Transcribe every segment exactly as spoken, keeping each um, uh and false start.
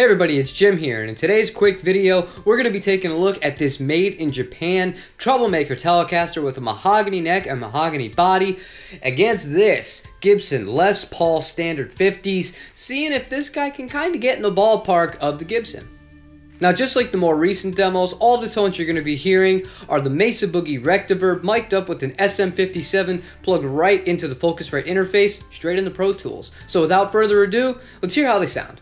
Hey everybody, it's Jim here, and in today's quick video, we're going to be taking a look at this made in Japan Troublemaker Telecaster with a mahogany neck and mahogany body against this Gibson Les Paul Standard fifties, seeing if this guy can kind of get in the ballpark of the Gibson. Now, just like the more recent demos, all the tones you're going to be hearing are the Mesa Boogie Rectiverb mic'd up with an S M fifty-seven plugged right into the Focusrite interface, straight into Pro Tools. So without further ado, let's hear how they sound.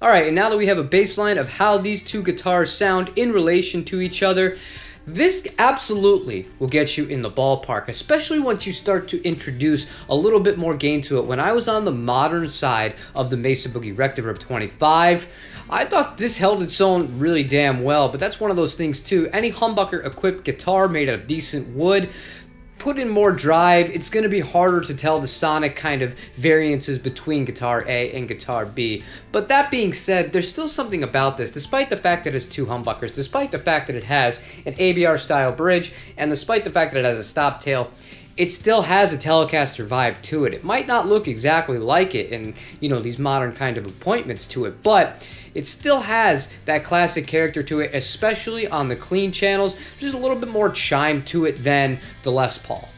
Alright, and now that we have a baseline of how these two guitars sound in relation to each other, this absolutely will get you in the ballpark, especially once you start to introduce a little bit more gain to it. When I was on the modern side of the Mesa Boogie Rectiverb twenty-five, I thought this held its own really damn well, but that's one of those things too. Any humbucker-equipped guitar made out of decent wood, put in more drive, it's going to be harder to tell the sonic kind of variances between guitar A and guitar B. But that being said, there's still something about this, despite the fact that it's two humbuckers, despite the fact that it has an A B R style bridge, and despite the fact that it has a stop tail, it still has a Telecaster vibe to it. It might not look exactly like it in, you know, these modern kind of appointments to it, but it still has that classic character to it, especially on the clean channels. There's a little bit more chime to it than the Les Paul.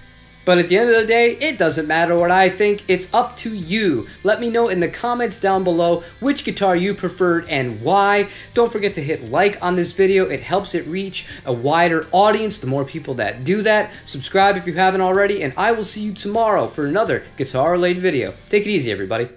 But at the end of the day, it doesn't matter what I think, it's up to you. Let me know in the comments down below which guitar you preferred and why. Don't forget to hit like on this video, it helps it reach a wider audience, the more people that do that. Subscribe if you haven't already, and I will see you tomorrow for another guitar-related video. Take it easy, everybody.